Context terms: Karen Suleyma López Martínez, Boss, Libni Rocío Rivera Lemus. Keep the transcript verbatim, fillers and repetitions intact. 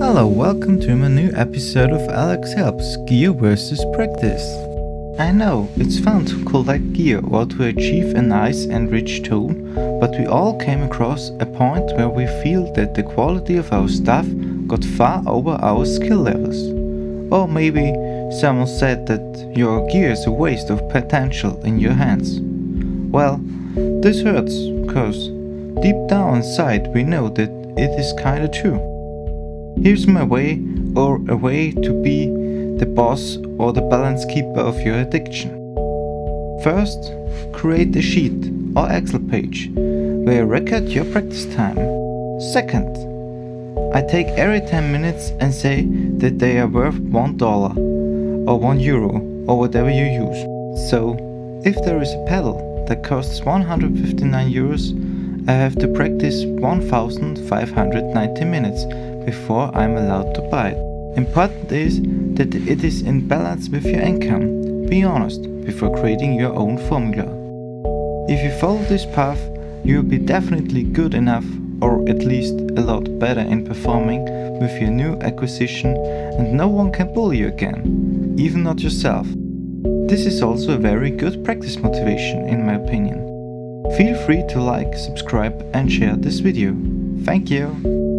Hello, welcome to my new episode of Alex Helps Geo versus. Practice. I know, it's fun to collect gear or to achieve a nice and rich tool, but we all came across a point where we feel that the quality of our stuff got far over our skill levels. Or maybe someone said that your gear is a waste of potential in your hands. Well, this hurts, cause deep down inside we know that it is kinda true. Here's my way, or a way to be the boss or the balance keeper of your addiction. First, create a sheet or Excel page where you record your practice time. Second, I take every ten minutes and say that they are worth one dollar or one euro or whatever you use. So, if there is a pedal that costs one hundred fifty-nine euros, I have to practice one thousand five hundred ninety minutes before I'm allowed to buy it. Important is that it is in balance with your income. Be honest before creating your own formula. If you follow this path, you'll be definitely good enough, or at least a lot better in performing with your new acquisition, and no one can bully you again, even not yourself. This is also a very good practice motivation in my opinion. Feel free to like, subscribe and share this video. Thank you!